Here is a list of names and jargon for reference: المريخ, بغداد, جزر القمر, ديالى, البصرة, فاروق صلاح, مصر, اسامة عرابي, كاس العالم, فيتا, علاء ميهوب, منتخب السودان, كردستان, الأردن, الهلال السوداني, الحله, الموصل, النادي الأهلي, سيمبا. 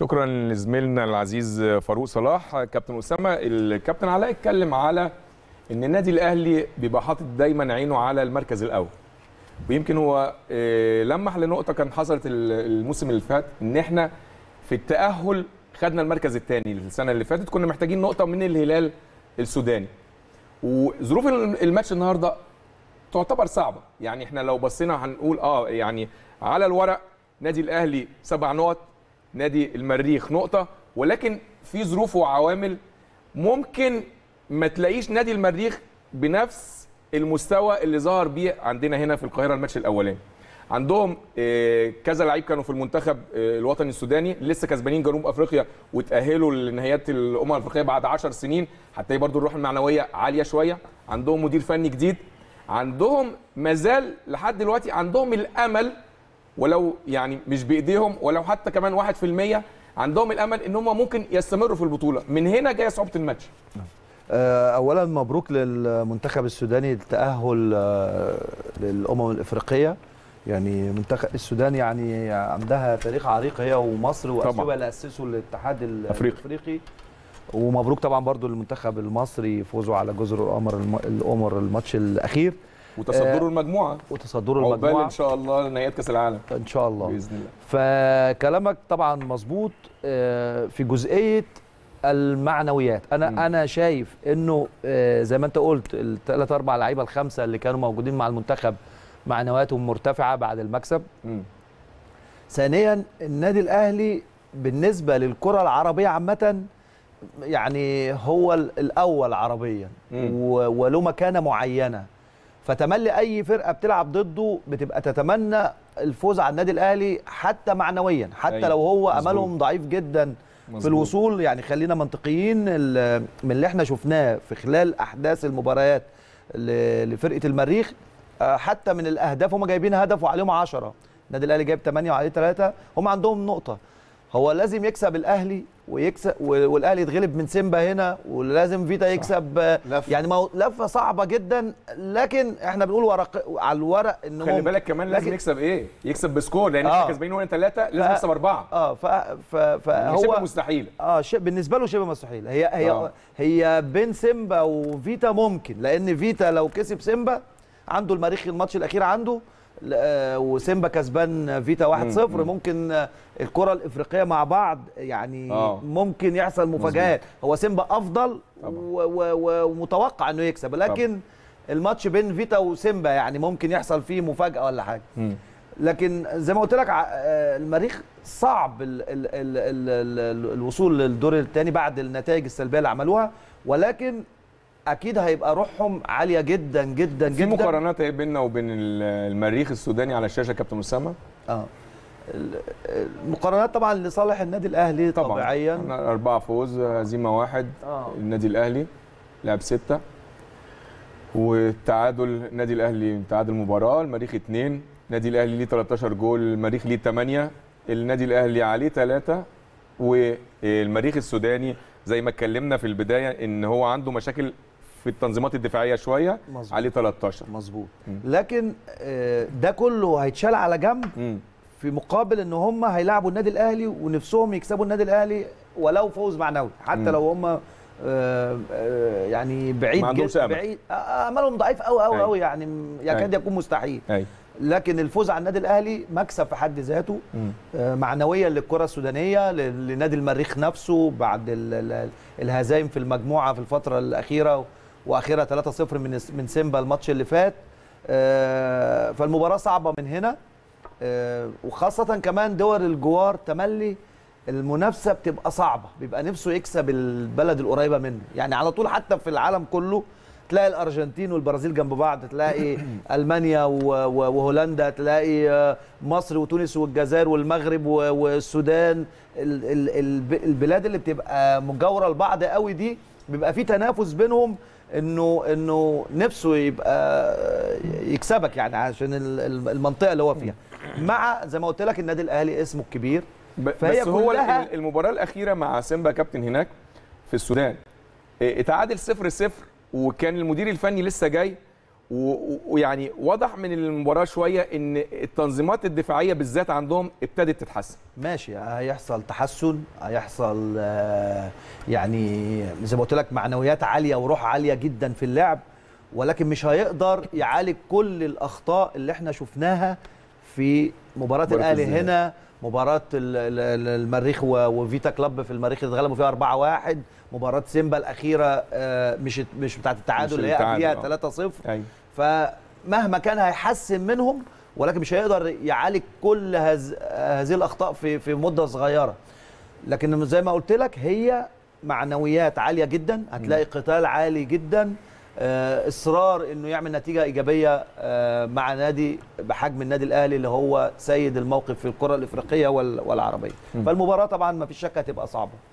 شكرا لزميلنا العزيز فاروق صلاح. كابتن اسامه، الكابتن علاء اتكلم على ان النادي الاهلي بيبقى حاطط دايما عينه على المركز الاول، ويمكن هو لمح لنقطه كان حصلت الموسم اللي فات ان احنا في التاهل خدنا المركز الثاني السنه اللي فاتت، كنا محتاجين نقطه من الهلال السوداني، وظروف الماتش النهارده تعتبر صعبه. يعني احنا لو بصينا هنقول يعني على الورق نادي الاهلي 7 نقط، نادي المريخ نقطه، ولكن في ظروف وعوامل ممكن ما تلاقيش نادي المريخ بنفس المستوى اللي ظهر بيه عندنا هنا في القاهره الماتش الاولاني. عندهم كذا لعيب كانوا في المنتخب الوطني السوداني لسه كسبانين جنوب افريقيا وتاهلوا لنهائيات الامم الافريقيه بعد 10 سنين، حتى برضو الروح المعنويه عاليه شويه. عندهم مدير فني جديد، عندهم مازال لحد دلوقتي عندهم الامل، ولو يعني مش بايديهم ولو حتى كمان 1%، عندهم الامل ان هم ممكن يستمروا في البطوله. من هنا جايه صعوبه الماتش. اولا مبروك للمنتخب السوداني التاهل للامم الافريقيه. يعني منتخب السودان يعني عندها تاريخ عريق هي ومصر، واثبتوا اللي اسسوا الاتحاد الافريقي. ومبروك طبعا برضو للمنتخب المصري فوزوا على جزر القمر الماتش الاخير، وتصدروا المجموعه عقبال ان شاء الله نهائيات كاس العالم ان شاء الله باذن الله. فكلامك طبعا مظبوط في جزئيه المعنويات. انا شايف انه زي ما انت قلت الثلاث اربع لعيبه الخمسه اللي كانوا موجودين مع المنتخب معنوياتهم مرتفعه بعد المكسب. ثانيا النادي الاهلي بالنسبه للكره العربيه عامه يعني هو الاول عربيا وله مكانه معينه، فتملي اي فرقه بتلعب ضده بتبقى تتمنى الفوز على النادي الاهلي حتى معنويا، حتى لو هو املهم ضعيف جدا في الوصول. يعني خلينا منطقيين، من اللي احنا شفناه في خلال احداث المباريات لفرقه المريخ، حتى من الاهداف هم جايبين هدف وعليهم 10، النادي الاهلي جايب 8 وعليه 3، هم عندهم نقطه. هو لازم يكسب الاهلي ويكسب والاهلي يتغلب من سيمبا هنا، ولازم فيتا يكسب لفة. يعني لفه صعبه جدا، لكن احنا بنقول على الورق ان خلي بالك كمان لازم يكسب يكسب بسكور، لان احنا كسبانين وين 3 لازم يكسب 4. فهو شبه مستحيل، بالنسبه له شبه مستحيل. هي بين سيمبا وفيتا ممكن، لان فيتا لو كسب سيمبا عنده المريخ الماتش الاخير عنده، وسيمبا كسبان فيتا 1-0، ممكن الكره الافريقيه مع بعض يعني ممكن يحصل مفاجآت. هو سيمبا افضل ومتوقع انه يكسب، لكن الماتش بين فيتا وسيمبا يعني ممكن يحصل فيه مفاجاه ولا حاجه. لكن زي ما قلت لك المريخ صعب الوصول للدور الثاني بعد النتائج السلبيه اللي عملوها، ولكن اكيد هيبقى روحهم عاليه جدا جدا جدا. في مقارنات بيننا وبين المريخ السوداني على الشاشه كابتن اسامه. المقارنات طبعا لصالح النادي الاهلي طبعا. طبيعيا 4 فوز، هزيمه 1. النادي الاهلي لعب 6 والتعادل، النادي الاهلي تعادل مباراه، المريخ 2. النادي الاهلي ليه 13 جول، المريخ ليه 8، النادي الاهلي عليه 3. والمريخ السوداني زي ما اتكلمنا في البدايه ان هو عنده مشاكل في التنظيمات الدفاعيه شويه، عليه 13 مظبوط. لكن ده كله هيتشال على جنب في مقابل ان هم هيلاعبوا النادي الاهلي ونفسهم يكسبوا النادي الاهلي ولو فوز معنوي، حتى لو هم يعني بعيد جدا، بعيد املهم ضعيف قوي قوي قوي، يعني يكاد يكون مستحيل. لكن الفوز على النادي الاهلي مكسب في حد ذاته، معنويا للكره السودانيه، لنادي المريخ نفسه بعد الهزايم في المجموعه في الفتره الاخيره، واخيرا 3-0 من سيمبا الماتش اللي فات. فالمباراه صعبه من هنا، وخاصه كمان دول الجوار تملي المنافسه بتبقى صعبه، بيبقى نفسه يكسب البلد القريبه منه. يعني على طول حتى في العالم كله تلاقي الارجنتين والبرازيل جنب بعض، تلاقي المانيا وهولندا، تلاقي مصر وتونس والجزائر والمغرب والسودان. البلاد اللي بتبقى مجاوره لبعض قوي دي بيبقى في تنافس بينهم انه نفسه يبقى يكسبك، يعني عشان المنطقه اللي هو فيها. مع زي ما قلت لك النادي الاهلي اسمه الكبير، بس هو المباراه الاخيره مع سيمبا كابتن هناك في السودان اتعادل 0-0، وكان المدير الفني لسه جاي، ويعني وضح من المباراه شويه ان التنظيمات الدفاعيه بالذات عندهم ابتدت تتحسن. ماشي، هيحصل تحسن، هيحصل يعني زي ما قلت لك معنويات عاليه وروح عاليه جدا في اللعب، ولكن مش هيقدر يعالج كل الاخطاء اللي احنا شفناها في مباراه الاهلي هنا، مباراه المريخ وفيتا كلاب في المريخ اللي اتغلبوا فيها 4-1، مباراه سيمبا الاخيره مش بتاعه التعادل اللي هي قبليها 3-0. أيوة. فمهما كان هيحسن منهم ولكن مش هيقدر يعالج كل هذه الاخطاء في مده صغيره. لكن زي ما قلت لك هي معنويات عاليه جدا، هتلاقي قتال عالي جدا، اصرار انه يعمل نتيجه ايجابيه مع نادي بحجم النادي الاهلي اللي هو سيد الموقف في الكره الافريقيه والعربيه. فالمباراه طبعا ما فيش شك هتبقى صعبه.